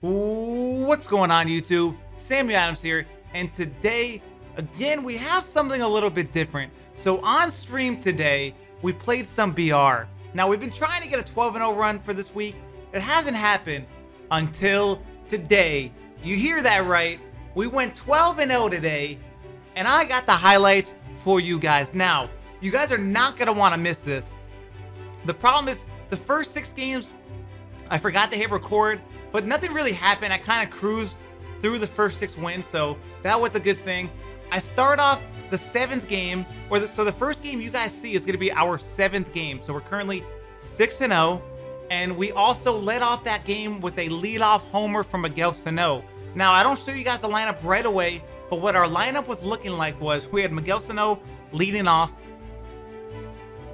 What's going on, YouTube? Sammy Adams here, and today again we have something a little bit different. So on stream today we played some BR. Now we've been trying to get a 12-0 run for this week. It hasn't happened until today. You hear that right, we went 12-0 today, and I got the highlights for you guys. Now you guys are not gonna want to miss this. The problem is the first 6 games I forgot to hit record, but nothing really happened. I kind of cruised through the first 6 wins, so that was a good thing. I start off the 7th game, so the first game you guys see is going to be our 7th game. So we're currently 6-0, and we also led off that game with a leadoff homer from Miguel Sano. Now, I don't show you guys the lineup right away, but what our lineup was looking like was we had Miguel Sano leading off,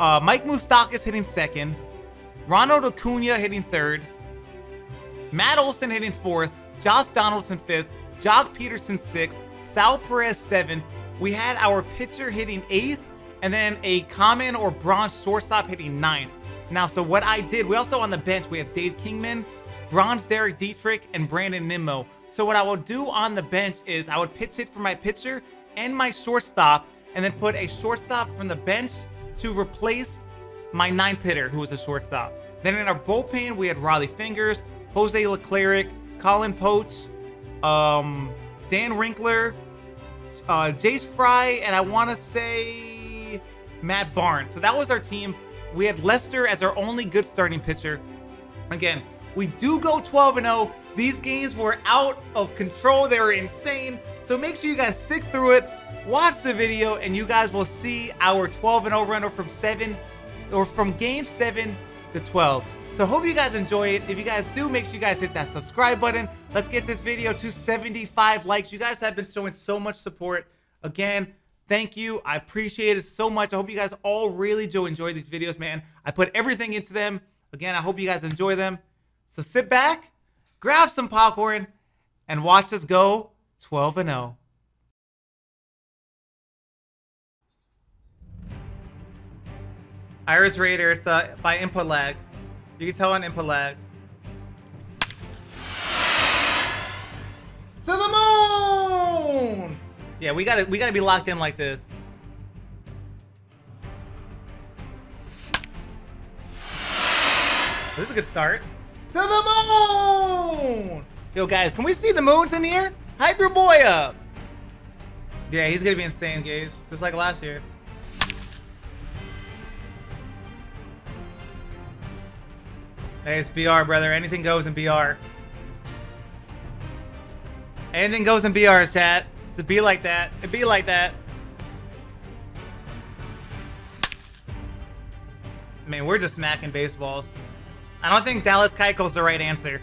Mike Moustakas hitting 2nd, Ronald Acuña hitting 3rd, Matt Olson hitting 4th, Josh Donaldson 5th, Jock Peterson 6th, Sal Perez 7th. We had our pitcher hitting 8th, and then a common or bronze shortstop hitting 9th. Now, so what I did, we also on the bench, we have Dave Kingman, bronze Derek Dietrich, and Brandon Nimmo. So what I will do on the bench is I would pitch it for my pitcher and my shortstop, and then put a shortstop from the bench to replace my 9th hitter, who was a shortstop. Then in our bullpen, we had Riley Fingers, Jose Leclerc, Colin Poche, Dan Wrinkler, Jace Fry, and I want to say Matt Barnes. So that was our team. We had Lester as our only good starting pitcher. Again, we do go 12-0. These games were out of control. They were insane. So make sure you guys stick through it, watch the video, and you guys will see our 12-0 run from game 7 to 12. So hope you guys enjoy it. If you guys do, make sure you guys hit that subscribe button. Let's get this video to 75 likes. You guys have been showing so much support. Again, thank you. I appreciate it so much. I hope you guys all really do enjoy these videos, man. I put everything into them. Again, I hope you guys enjoy them. So sit back, grab some popcorn, and watch us go 12-0. Iris Raider, it's by input lag. You can tell on input lag. To the moon! Yeah, we gotta be locked in like this. This is a good start. To the moon! Yo, guys, can we see the moons in here? Hype your boy up. Yeah, he's gonna be insane, guys. Just like last year. Hey, it's BR, brother. Anything goes in BR. Anything goes in BR's chat. It'd be like that. It'd be like that. I mean, we're just smacking baseballs. I don't think Dallas Keuchel's the right answer.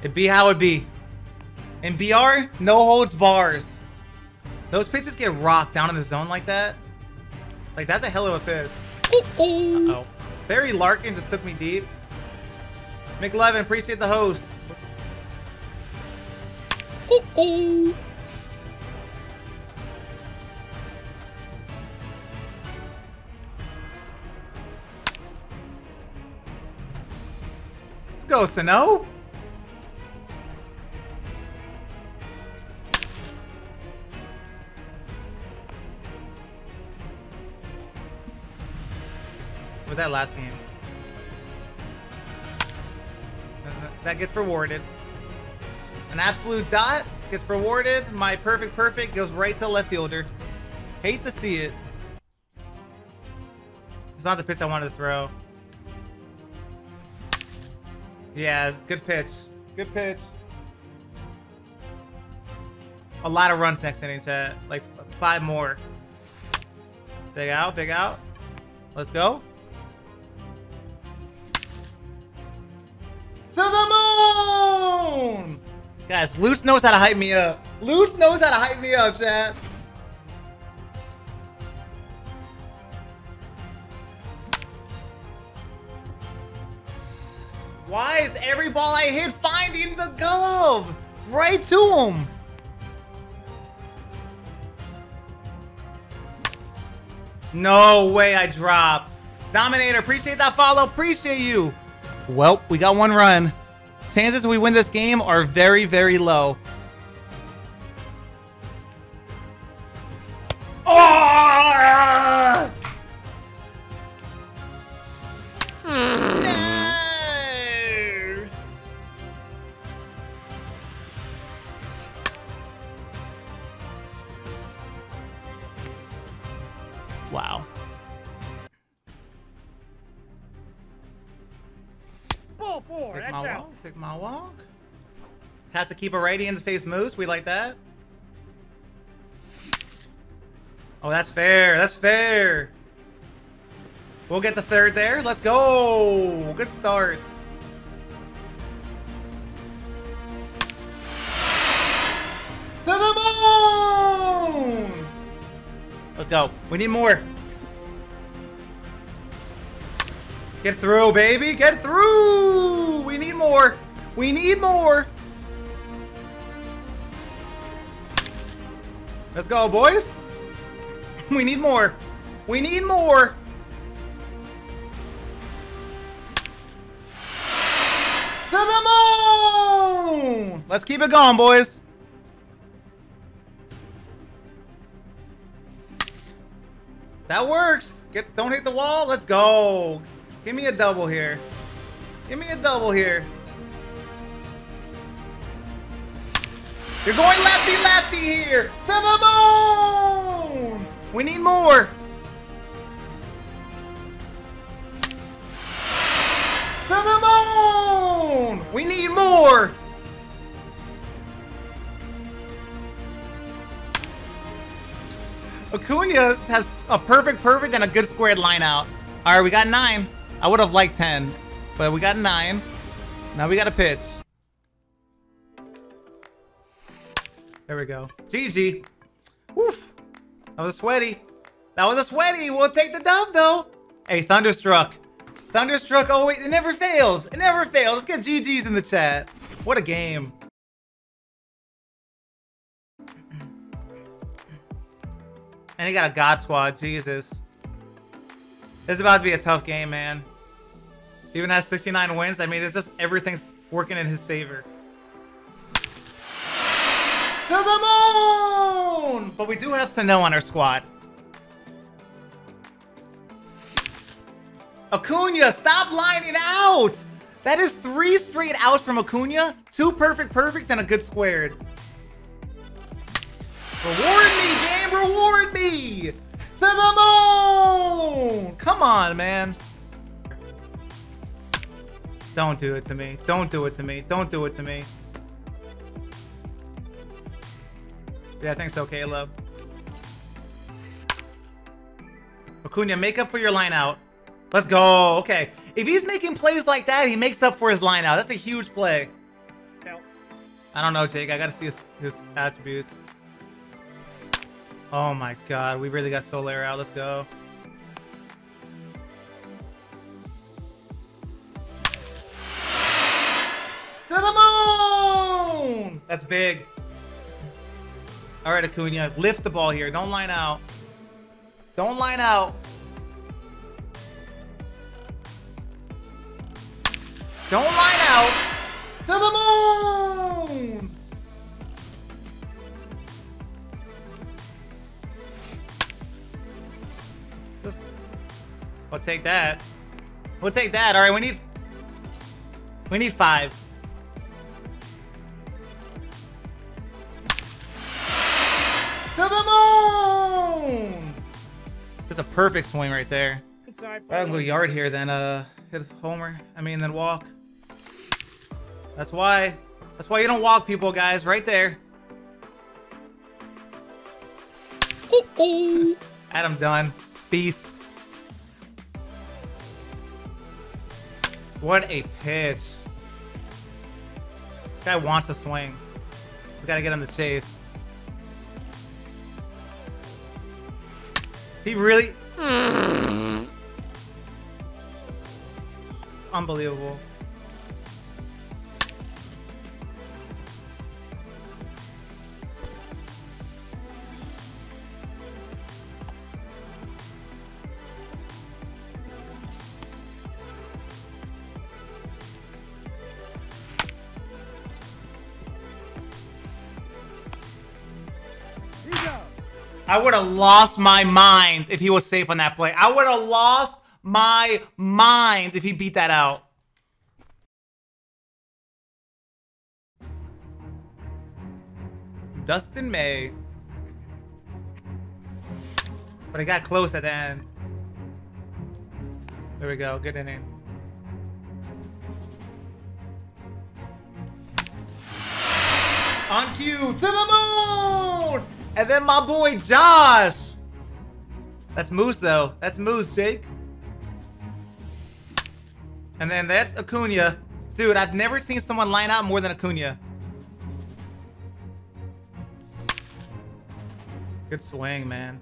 It'd be how it'd be. In BR, no holds bars. Those pitches get rocked down in the zone like that. Like, that's a hell of a pitch. Uh-oh. Barry Larkin just took me deep. McLevin, appreciate the host. Uh-oh. Let's go, Sano. With that last game, that gets rewarded. An absolute dot gets rewarded. My perfect goes right to left fielder. Hate to see it. It's not the pitch I wanted to throw. Yeah, good pitch. Good pitch. A lot of runs next inning, chat. Like 5 more. Big out, big out. Let's go. To the moon! Guys, Lutz knows how to hype me up. Lutz knows how to hype me up, chat. Why is every ball I hit finding the glove? Right to him. No way I dropped. Dominator, appreciate that follow. Appreciate you. Well, we got one run. Chances we win this game are very, very low. Oh! No! Wow. Take my walk. Has to keep a righty in the face moose. We like that. Oh, that's fair. That's fair. We'll get the third there. Let's go. Good start. To the moon. Let's go. We need more. Get through, baby. Get through. We need more. We need more. Let's go, boys. We need more. We need more. To the moon. Let's keep it going, boys. That works. Get, don't hit the wall. Let's go. Give me a double here. Give me a double here. You're going lefty, lefty here. To the moon. We need more. To the moon. We need more. Acuna has a perfect and a good squared line out. All right, we got 9. I would have liked 10, but we got 9. Now we got a pitch. There we go. GG. Woof. That was a sweaty. That was a sweaty. We'll take the dub, though. Hey, Thunderstruck. Thunderstruck always. It never fails. It never fails. Let's get GGs in the chat. What a game. And he got a God Squad. Jesus. This is about to be a tough game, man. Even has 69 wins. I mean, it's just everything's working in his favor. To the moon! But we do have Sano on our squad. Acuna, stop lining out! That is 3 straight outs from Acuna. 2 perfect, and a good squared. Reward me, game! Reward me! To the moon! Come on, man. Don't do it to me. Don't do it to me. Don't do it to me. Yeah, I think so, Caleb. Acuna, make up for your line out. Let's go. Okay. If he's making plays like that, he makes up for his line out. That's a huge play. No. I don't know, Jake. I got to see his attributes. Oh my God, we really got Soler out. Let's go. To the moon! That's big. All right, Acuna, lift the ball here. Don't line out. Don't line out. Don't line out. To the moon! We'll take that. We'll take that. All right, we need 5. To the moon! Just a perfect swing right there. Right, I'm gonna go yard here, then hit a homer. I mean, then walk. That's why. That's why you don't walk, people, guys. Right there. Uh-oh. Adam Dunn, beast. What a pitch. This guy wants to swing. We got to get on the chase. He really... Unbelievable. I would have lost my mind if he was safe on that play. I would have lost my mind if he beat that out. Dustin May. But it got close at the end. There we go. Good inning. On cue, to the moon! And then my boy Josh. That's Moose, though. That's Moose, Jake. And then that's Acuña. Dude, I've never seen someone line out more than Acuña. Good swing, man.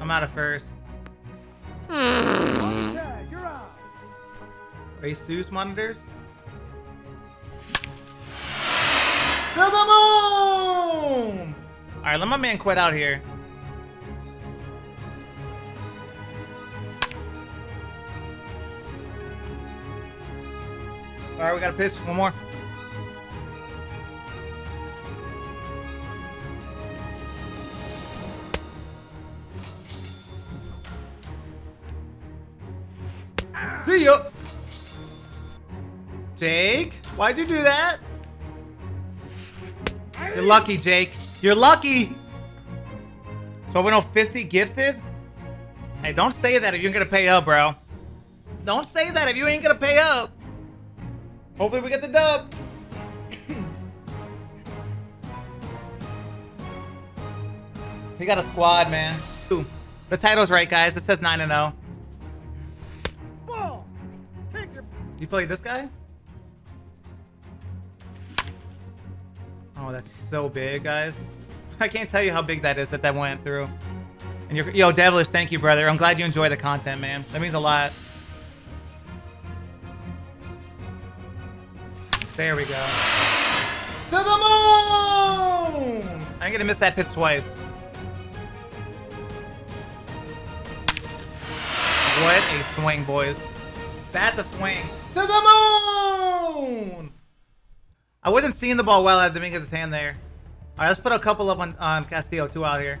I'm out of first. Yeah, you're on. Asus monitors. To the moon! All right, let my man quit out here. All right, we got a pitch. One more. See ya! Jake, why'd you do that? You're lucky, Jake. You're lucky! So we know 50 gifted? Hey, don't say that if you're gonna pay up, bro. Don't say that if you ain't gonna pay up. Hopefully we get the dub. He got a squad, man. Ooh, the title's right, guys. It says 9-0. You play this guy? Oh, that's so big, guys. I can't tell you how big that is that went through. And you're, yo, Devilish, thank you, brother. I'm glad you enjoy the content, man. That means a lot. There we go. To the moon! I'm gonna miss that pitch twice. What a swing, boys. That's a swing. To the moon! I wasn't seeing the ball well at Dominguez's hand there. All right, let's put a couple up on Castillo. Two out here.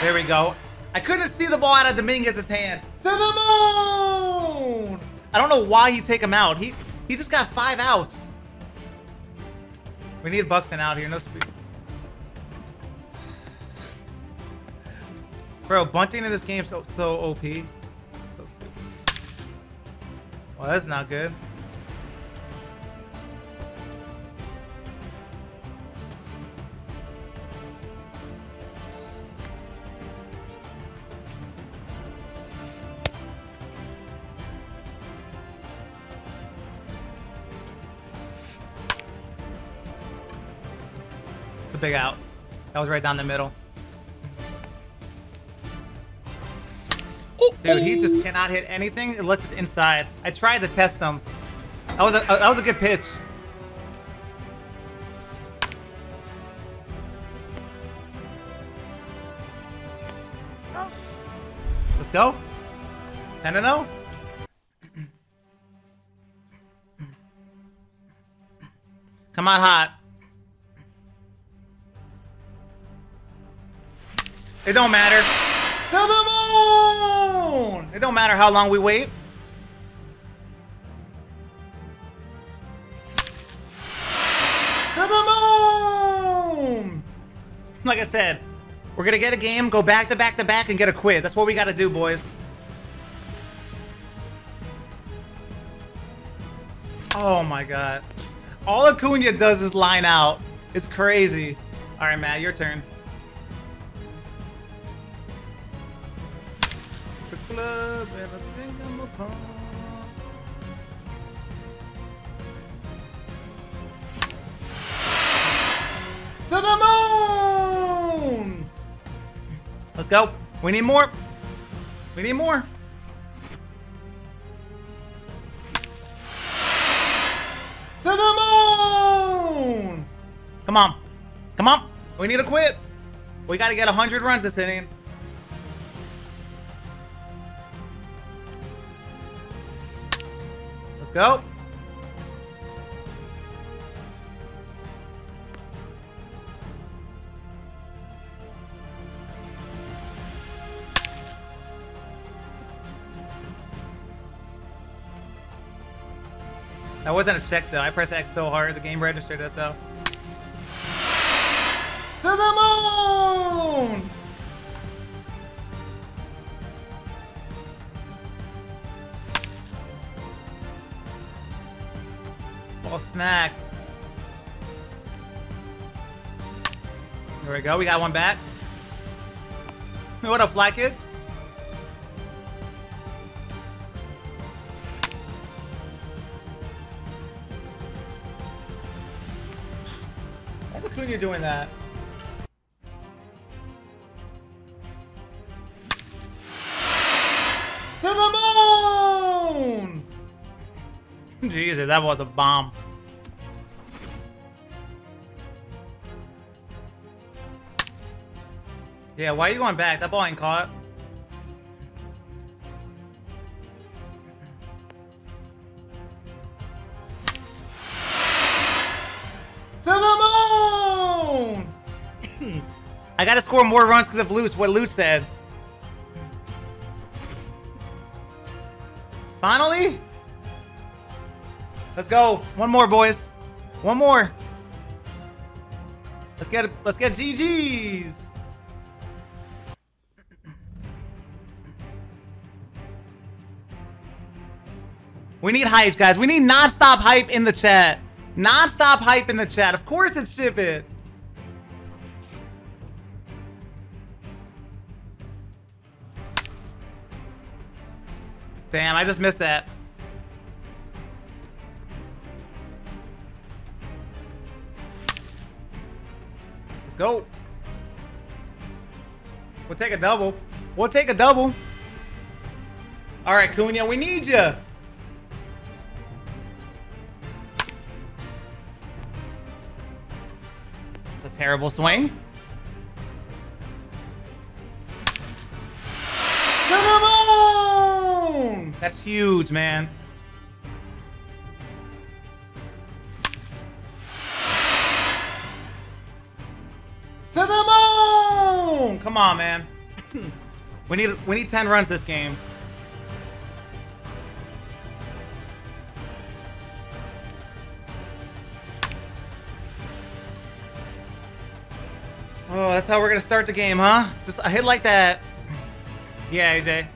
There we go. I couldn't see the ball out of Dominguez's hand. To the moon! I don't know why you take him out. He just got 5 outs. We need Buxton out here. No speed. Bro, bunting in this game so OP. So stupid. Well, that's not good. It's a big out. That was right down the middle. Dude, he just cannot hit anything unless it's inside. I tried to test him. That was a good pitch. Oh. Let's go. 10-0. Come on, hot. It don't matter. To the moon! It don't matter how long we wait. To the moon! Like I said, we're gonna get a game, go back to back to back, and get a quid. That's what we gotta do, boys. Oh my god. All Acuña does is line out. It's crazy. All right, Matt, your turn. Club and I think I'm a punk. To the moon! Let's go. We need more. We need more. To the moon! Come on. Come on. We need to quit. We got to get 100 runs this inning. Go. That wasn't a check though. I pressed X so hard the game registered it though. To the moon! Ball smacked. There we go. We got one back. What up, Fly Kids? Why's Acuña doing that? To the moon! Jesus, that was a bomb. Yeah, why are you going back? That ball ain't caught. To the moon! I gotta score more runs because of Lutz, what Lutz said. Finally? Let's go. One more, boys. One more. Let's get GGs. We need hype, guys. We need non-stop hype in the chat. Non-stop hype in the chat. Of course it's Ship It. Damn, I just missed that. Let's go. We'll take a double. We'll take a double. All right, Acuña, we need you. Terrible swing. To the moon! That's huge, man. To the moon! Come on, man. We need 10 runs this game. Oh, that's how we're gonna start the game, huh? Just a hit like that. Yeah, AJ.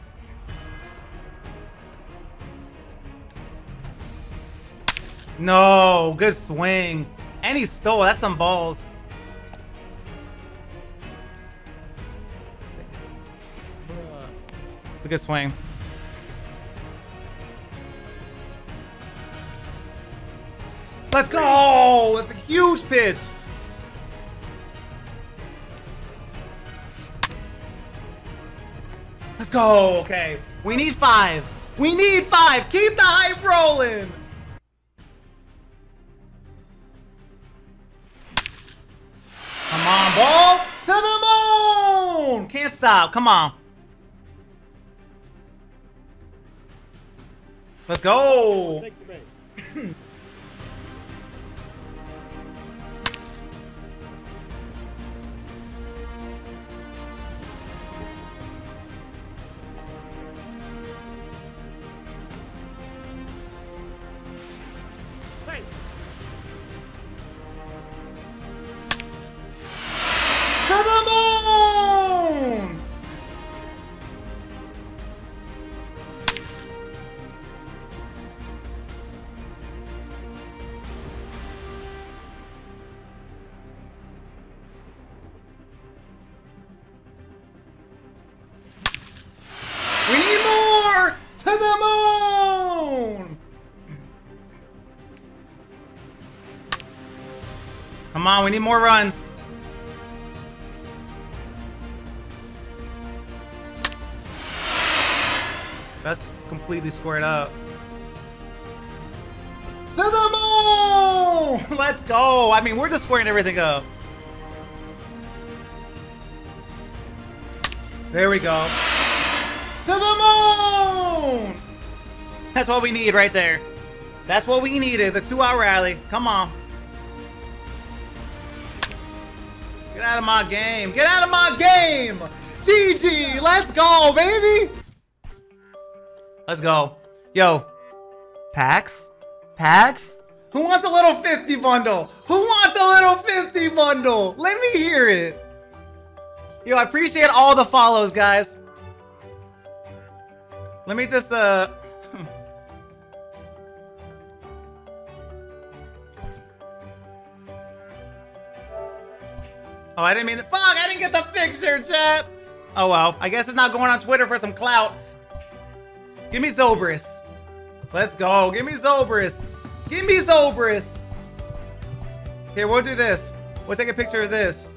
No, good swing. And he stole. That's some balls. It's a good swing. Let's go! That's a huge pitch. Let's go. Okay. We need 5. We need 5. Keep the hype rolling. Come on, ball. To the moon. Can't stop. Come on. Let's go. Come on, we need more runs. That's completely squared up. To the moon! Let's go. I mean, we're just squaring everything up. There we go. To the moon! That's what we need right there. That's what we needed. The 2-hour rally. Come on. Get out of my game. Get out of my game. GG. Let's go, baby. Let's go. Yo, packs, packs? Who wants a little 50 bundle? Who wants a little 50 bundle? Let me hear it. Yo, I appreciate all the follows, guys. Let me just, oh, I didn't mean the fuck, I didn't get the picture, chat. Oh, well, I guess it's not going on Twitter for some clout. Give me Zobris. Let's go. Give me Zobris. Give me Zobris. Here, we'll do this. We'll take a picture of this.